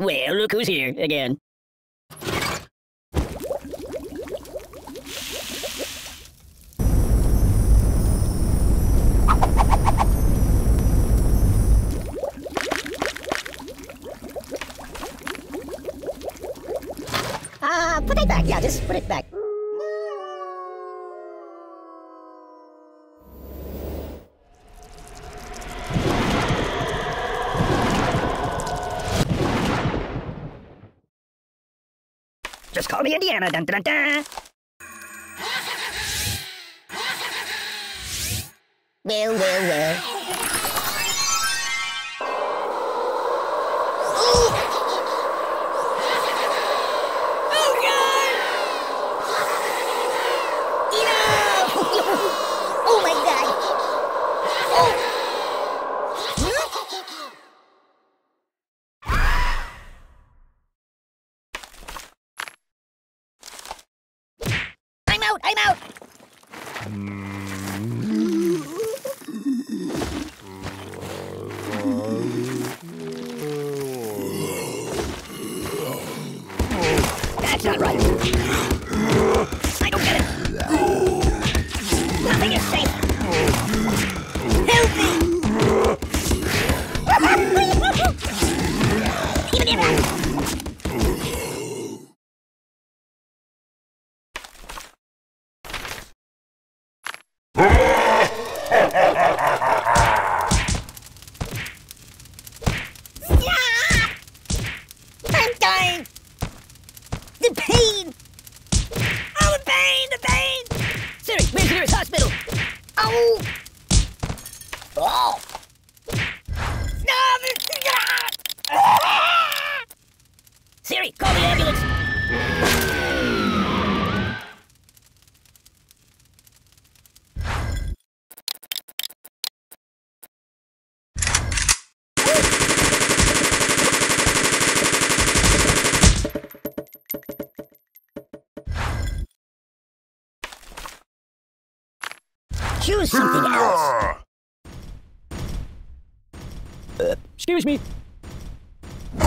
Well, look who's here again. Put it back. Yeah, just put it back. Just call me Indiana. Dun, dun, dun. Well. I'm out! That's not right! I don't get it! Nothing is safe! Help me! Even if Siri, call the ambulance! Choose something else! Excuse me. No!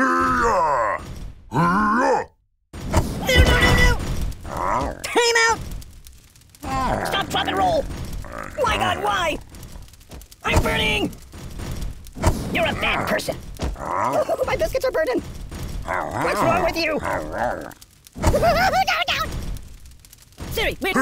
Time out! Stop, drop, and roll! Why, God, why? I'm burning! You're a bad person! Oh, my biscuits are burning! What's wrong with you? Down! Siri, wait!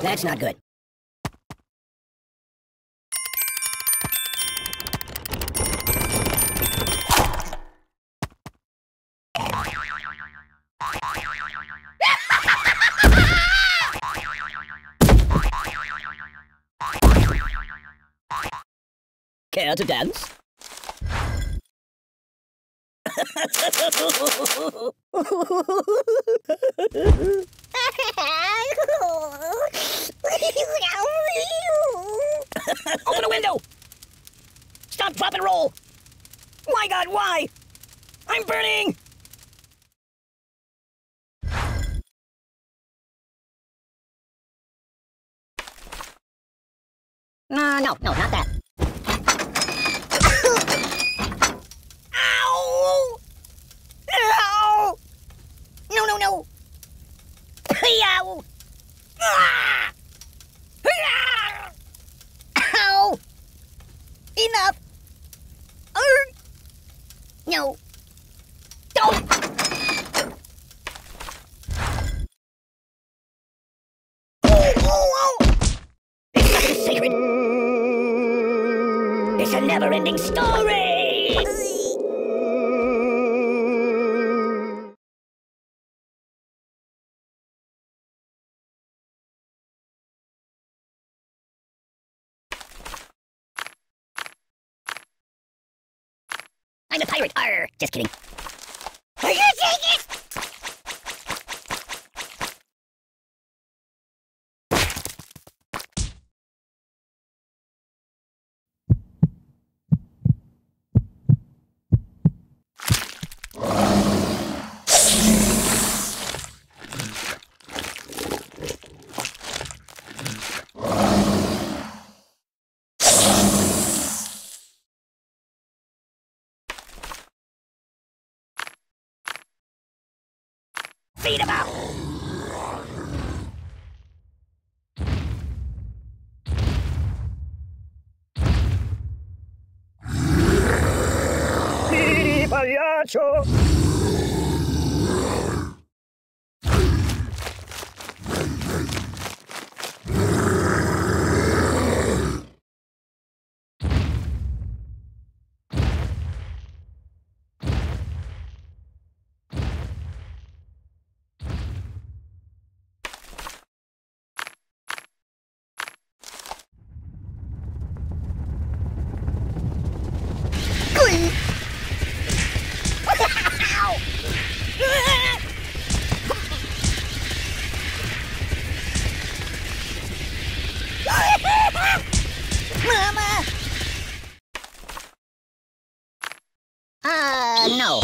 That's not good. Care to dance? Open the window! Stop, drop, and roll! Why, God, why? I'm burning! No, not that. Ow! Ow! No! Ow! Ah! Ah! Ow! Enough! No! Don't! Oh! It's not a secret! It's a never-ending story! I'm a pirate. Arr, just kidding. Are you taking it? Beat him up! Sì, pagliaccio! Mama! No.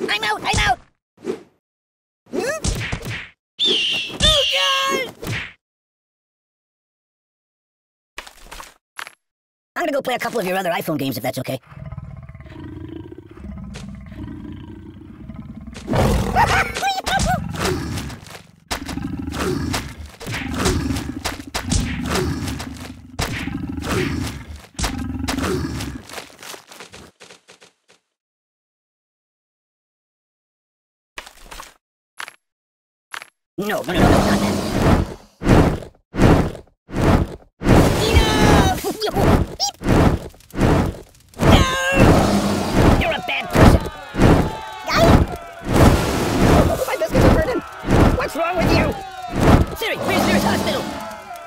I'm out! Hmm? Oh, God! I'm gonna go play a couple of your other iPhone games, if that's okay. No, not that. Enough! No! You're a bad person. My biscuits are burning. What's wrong with you? Siri, where's the nearest hospital?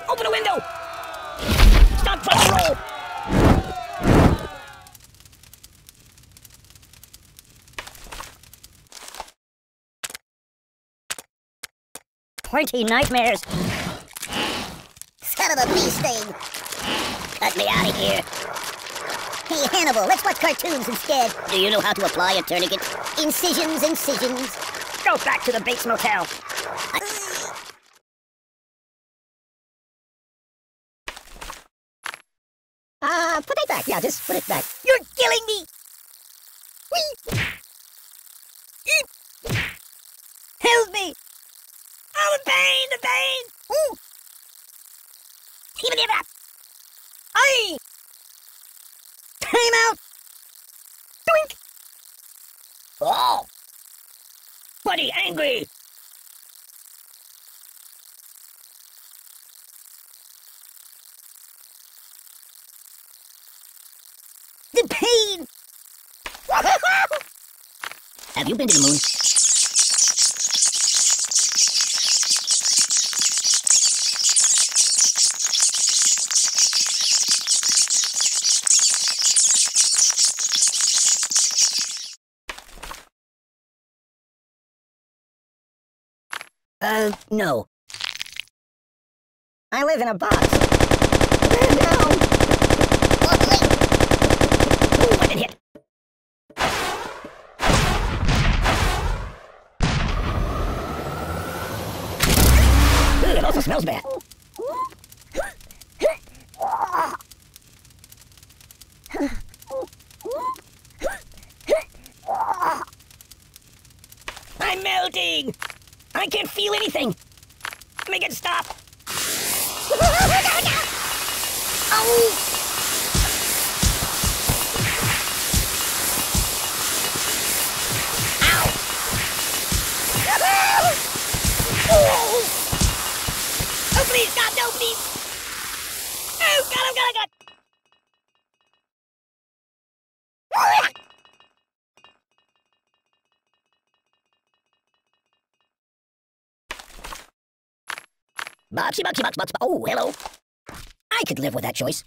Open a window! Stop, roll! Plenty nightmares. Son of a bee sting. Cut me out of here. Hey, Hannibal, let's watch cartoons instead. Do you know how to apply a tourniquet? Incisions. Go back to the Bates Motel. Put it back. Yeah, just put it back. You're killing me. Whee! Help me. Oh, the pain! Ooh! Even give it up! Aye! Time out! Doink! Oh! Buddy, angry! The pain! Have you been to the moon? No. I live in a box. No! Ooh, what did hit? Ooh, it also smells bad. I'm melting! I can't feel anything! Make it stop! No. Oh! Ow! Oh! Oh, please, God, no, please! Oh, God, I got it! Boxy, boxy, box, box, oh, hello. I could live with that choice.